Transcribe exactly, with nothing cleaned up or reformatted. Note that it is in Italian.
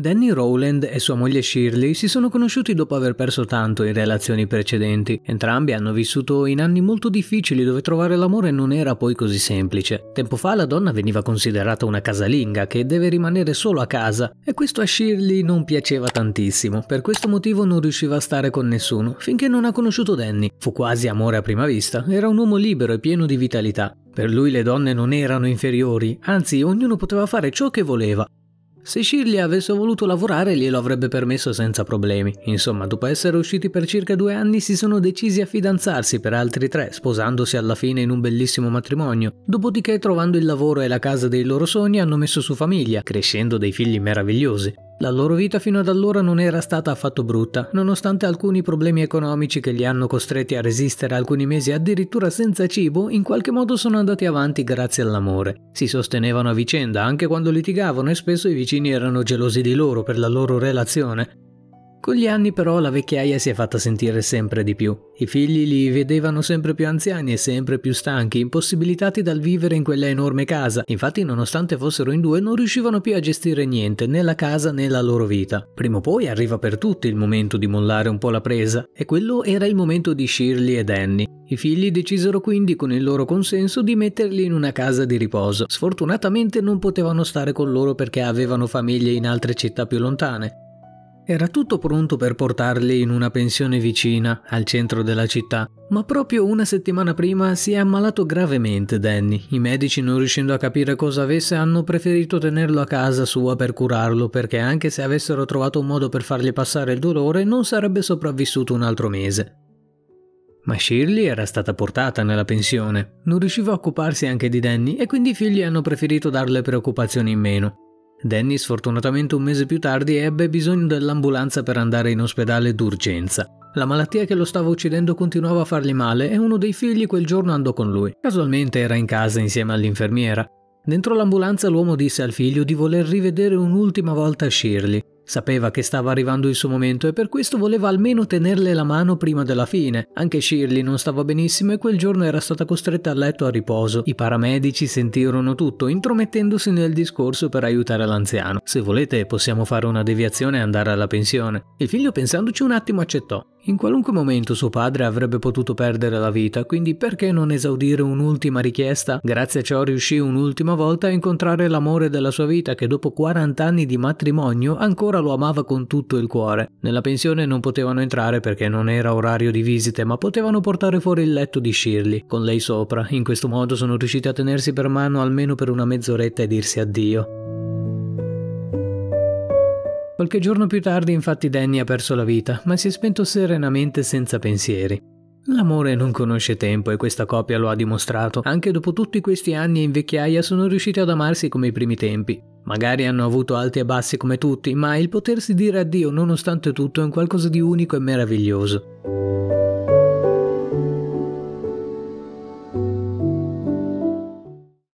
Danny Rowland e sua moglie Shirley si sono conosciuti dopo aver perso tanto in relazioni precedenti. Entrambi hanno vissuto in anni molto difficili dove trovare l'amore non era poi così semplice. Tempo fa la donna veniva considerata una casalinga che deve rimanere solo a casa e questo a Shirley non piaceva tantissimo. Per questo motivo non riusciva a stare con nessuno finché non ha conosciuto Danny. Fu quasi amore a prima vista, era un uomo libero e pieno di vitalità. Per lui le donne non erano inferiori, anzi ognuno poteva fare ciò che voleva. Se Shirley avesse voluto lavorare glielo avrebbe permesso senza problemi. Insomma, dopo essere usciti per circa due anni si sono decisi a fidanzarsi per altri tre, sposandosi alla fine in un bellissimo matrimonio. Dopodiché, trovando il lavoro e la casa dei loro sogni, hanno messo su famiglia, crescendo dei figli meravigliosi. La loro vita fino ad allora non era stata affatto brutta, nonostante alcuni problemi economici che li hanno costretti a resistere alcuni mesi addirittura senza cibo, in qualche modo sono andati avanti grazie all'amore. Si sostenevano a vicenda anche quando litigavano e spesso i vicini erano gelosi di loro per la loro relazione. Con gli anni però la vecchiaia si è fatta sentire sempre di più. I figli li vedevano sempre più anziani e sempre più stanchi, impossibilitati dal vivere in quella enorme casa. Infatti, nonostante fossero in due, non riuscivano più a gestire niente, né la casa né la loro vita. Prima o poi arriva per tutti il momento di mollare un po' la presa, e quello era il momento di Shirley e Danny. I figli decisero quindi, con il loro consenso, di metterli in una casa di riposo. Sfortunatamente non potevano stare con loro perché avevano famiglie in altre città più lontane. Era tutto pronto per portarli in una pensione vicina, al centro della città, ma proprio una settimana prima si è ammalato gravemente Danny. I medici, non riuscendo a capire cosa avesse, hanno preferito tenerlo a casa sua per curarlo, perché anche se avessero trovato un modo per fargli passare il dolore, non sarebbe sopravvissuto un altro mese. Ma Shirley era stata portata nella pensione, non riusciva a occuparsi anche di Danny e quindi i figli hanno preferito darle preoccupazioni in meno. Danny, sfortunatamente un mese più tardi, ebbe bisogno dell'ambulanza per andare in ospedale d'urgenza. La malattia che lo stava uccidendo continuava a fargli male e uno dei figli quel giorno andò con lui. Casualmente era in casa insieme all'infermiera. Dentro l'ambulanza l'uomo disse al figlio di voler rivedere un'ultima volta Shirley. Sapeva che stava arrivando il suo momento e per questo voleva almeno tenerle la mano prima della fine. Anche Shirley non stava benissimo e quel giorno era stata costretta a letto a riposo. I paramedici sentirono tutto, intromettendosi nel discorso per aiutare l'anziano. Se volete possiamo fare una deviazione e andare alla pensione. Il figlio, pensandoci un attimo, accettò. In qualunque momento suo padre avrebbe potuto perdere la vita, quindi perché non esaudire un'ultima richiesta? Grazie a ciò riuscì un'ultima volta a incontrare l'amore della sua vita che dopo quaranta anni di matrimonio ancora lo amava con tutto il cuore. Nella pensione non potevano entrare perché non era orario di visite, ma potevano portare fuori il letto di Shirley, con lei sopra. In questo modo sono riusciti a tenersi per mano almeno per una mezz'oretta e dirsi addio. Qualche giorno più tardi infatti Danny ha perso la vita, ma si è spento serenamente senza pensieri. L'amore non conosce tempo e questa coppia lo ha dimostrato. Anche dopo tutti questi anni in vecchiaia sono riusciti ad amarsi come i primi tempi. Magari hanno avuto alti e bassi come tutti, ma il potersi dire addio nonostante tutto è un qualcosa di unico e meraviglioso.